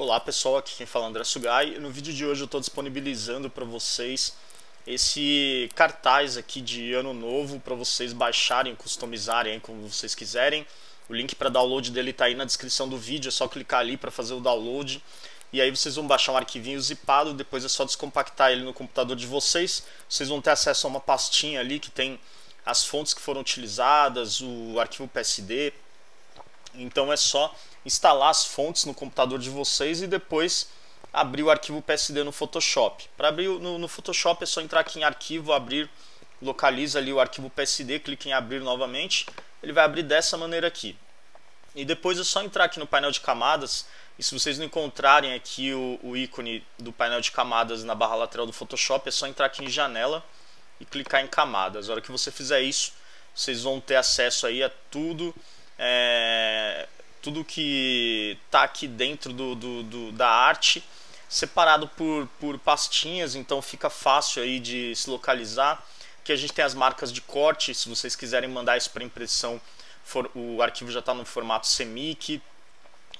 Olá pessoal, aqui quem fala é André Sugai. No vídeo de hoje eu estou disponibilizando para vocês esse cartaz aqui de ano novo para vocês baixarem, customizarem como vocês quiserem. O link para download dele está aí na descrição do vídeo, é só clicar ali para fazer o download. E aí vocês vão baixar um arquivinho zipado, depois é só descompactar ele no computador de vocês. Vocês vão ter acesso a uma pastinha ali que tem as fontes que foram utilizadas, o arquivo PSD. Então é só instalar as fontes no computador de vocês e depois abrir o arquivo PSD no Photoshop. Para abrir no Photoshop é só entrar aqui em arquivo, abrir, localiza ali o arquivo PSD, clica em abrir novamente. Ele vai abrir dessa maneira aqui. E depois é só entrar aqui no painel de camadas. E se vocês não encontrarem aqui o ícone do painel de camadas na barra lateral do Photoshop, é só entrar aqui em janela e clicar em camadas. A hora que você fizer isso, vocês vão ter acesso aí a tudo que está aqui dentro da arte, separado por pastinhas, então fica fácil aí de se localizar. Aqui a gente tem as marcas de corte, se vocês quiserem mandar isso para impressão, o arquivo já está no formato CMYK,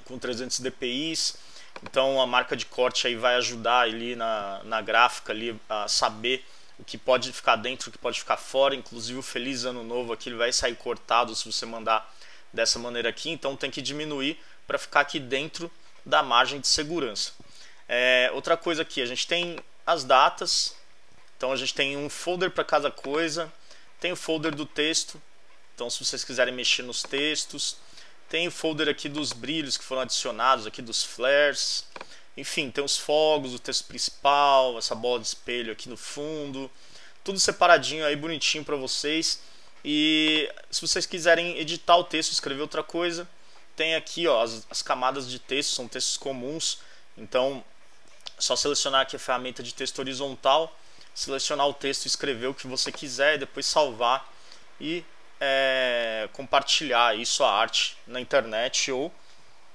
com 300 dpi's, então a marca de corte aí vai ajudar ali na gráfica ali a saber o que pode ficar dentro, o que pode ficar fora. Inclusive o Feliz Ano Novo aqui ele vai sair cortado se você mandar dessa maneira aqui, então tem que diminuir para ficar aqui dentro da margem de segurança. Outra coisa aqui, a gente tem as datas, então a gente tem um folder para cada coisa, tem o folder do texto, então se vocês quiserem mexer nos textos, tem o folder aqui dos brilhos que foram adicionados, aqui dos flares, enfim, tem os fogos, o texto principal, essa bola de espelho aqui no fundo, tudo separadinho aí, bonitinho para vocês. E se vocês quiserem editar o texto, escrever outra coisa, tem aqui ó, as camadas de texto, são textos comuns, então é só selecionar aqui a ferramenta de texto horizontal, selecionar o texto, escrever o que você quiser, depois salvar e compartilhar isso, a arte, na internet ou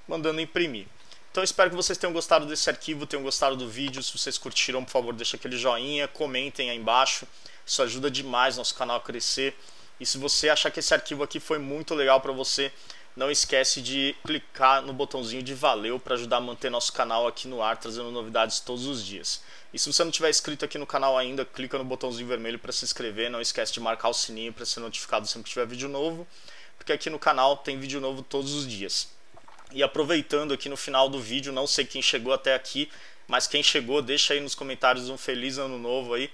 mandando imprimir. Então espero que vocês tenham gostado desse arquivo, tenham gostado do vídeo. Se vocês curtiram, por favor, deixa aquele joinha, comentem aí embaixo, isso ajuda demais nosso canal a crescer. E se você achar que esse arquivo aqui foi muito legal para você, não esquece de clicar no botãozinho de valeu para ajudar a manter nosso canal aqui no ar, trazendo novidades todos os dias. E se você não tiver inscrito aqui no canal ainda, clica no botãozinho vermelho para se inscrever, não esquece de marcar o sininho para ser notificado sempre que tiver vídeo novo, porque aqui no canal tem vídeo novo todos os dias. E aproveitando aqui no final do vídeo, não sei quem chegou até aqui, mas quem chegou, deixa aí nos comentários um Feliz Ano Novo aí,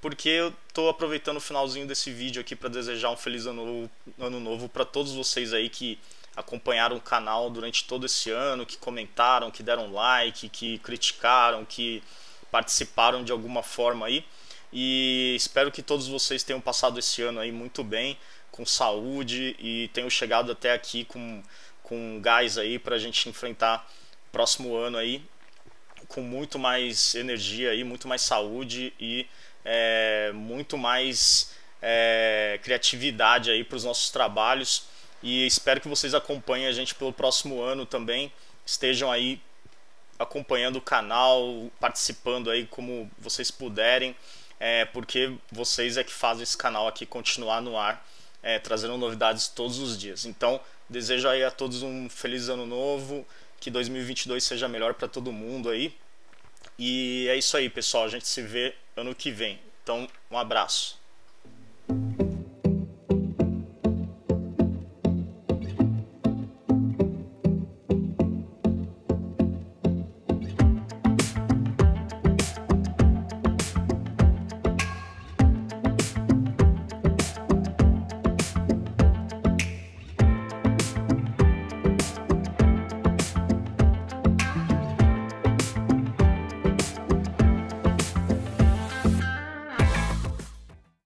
porque eu estou aproveitando o finalzinho desse vídeo aqui para desejar um Feliz Ano Novo para todos vocês aí que acompanharam o canal durante todo esse ano, que comentaram, que deram like, que criticaram, que participaram de alguma forma aí. E espero que todos vocês tenham passado esse ano aí muito bem, com saúde, e tenham chegado até aqui com gás aí para a gente enfrentar o próximo ano aí com muito mais energia aí, muito mais saúde e muito mais criatividade aí para os nossos trabalhos. E espero que vocês acompanhem a gente pelo próximo ano também, estejam aí acompanhando o canal, participando aí como vocês puderem, porque vocês é que fazem esse canal aqui continuar no ar, trazendo novidades todos os dias. Então desejo aí a todos um Feliz Ano Novo, que 2022 seja melhor para todo mundo aí. E é isso aí, pessoal, a gente se vê ano que vem. Então, um abraço.